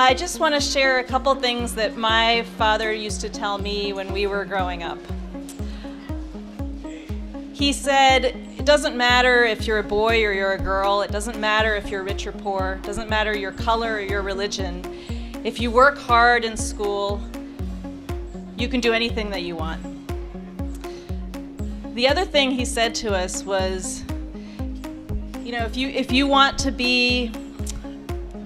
I just want to share a couple things that my father used to tell me when we were growing up. He said, it doesn't matter if you're a boy or you're a girl, it doesn't matter if you're rich or poor, it doesn't matter your color or your religion. If you work hard in school, you can do anything that you want. The other thing he said to us was, you know, if you want to be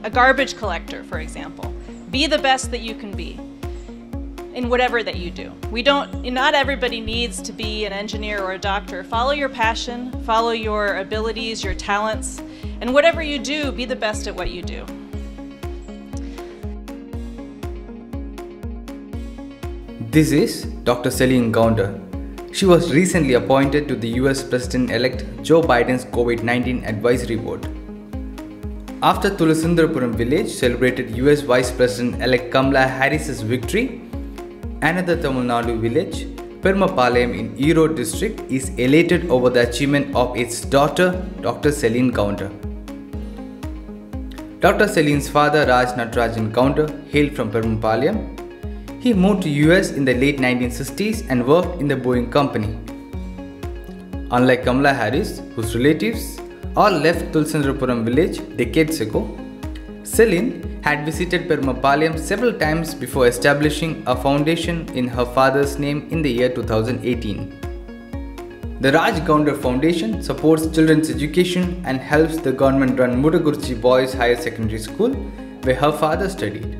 a garbage collector, for example, be the best that you can be in whatever that you do. Not everybody needs to be an engineer or a doctor. Follow your passion, follow your abilities, your talents, and whatever you do, be the best at what you do. This is Dr. Celine Gounder. She was recently appointed to the US President-elect Joe Biden's COVID-19 advisory board. After Thulasendrapuram village celebrated US Vice President-elect Kamala Harris' victory, another Tamil Nadu village, Perumapalayam in Erode district, is elated over the achievement of its daughter, Dr. Celine Gounder. Dr. Celine's father, Raj Natarajan Gounder, hailed from Perumapalayam. He moved to US in the late 1960s and worked in the Boeing Company. Unlike Kamala Harris, whose relatives all left Thulasendrapuram village decades ago, Celine had visited Perumapalayam several times before establishing a foundation in her father's name in the year 2018. The Raj Gounder Foundation supports children's education and helps the government-run Mudakurichi Boys Higher Secondary School, where her father studied.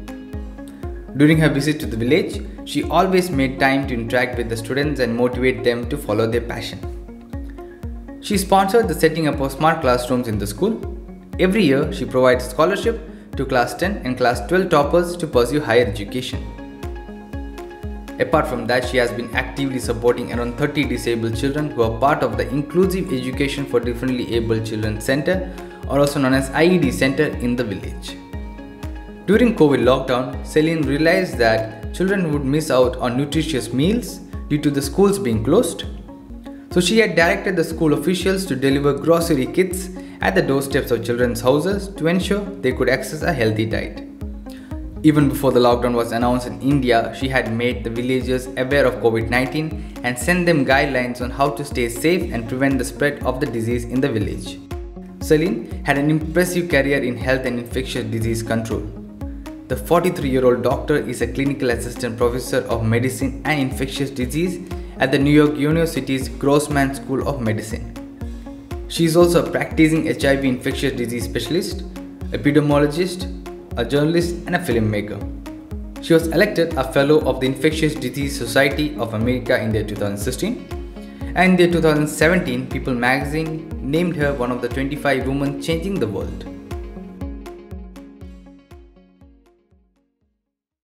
During her visit to the village, she always made time to interact with the students and motivate them to follow their passion. She sponsored the setting up of smart classrooms in the school. Every year, she provides scholarship to class 10 and class 12 toppers to pursue higher education. Apart from that, she has been actively supporting around 30 disabled children who are part of the Inclusive Education for Differently Abled Children Center, or also known as IED Center, in the village. During COVID lockdown, Celine realized that children would miss out on nutritious meals due to the schools being closed. So she had directed the school officials to deliver grocery kits at the doorsteps of children's houses to ensure they could access a healthy diet. Even before the lockdown was announced in India, she had made the villagers aware of COVID-19 and sent them guidelines on how to stay safe and prevent the spread of the disease in the village. Celine had an impressive career in health and infectious disease control. The 43-year-old doctor is a clinical assistant professor of medicine and infectious disease at the New York University's Grossman School of Medicine. She is also a practicing HIV infectious disease specialist, epidemiologist, a journalist, and a filmmaker. She was elected a fellow of the Infectious Disease Society of America in the year 2016, and in the year 2017, People magazine named her one of the 25 women changing the world.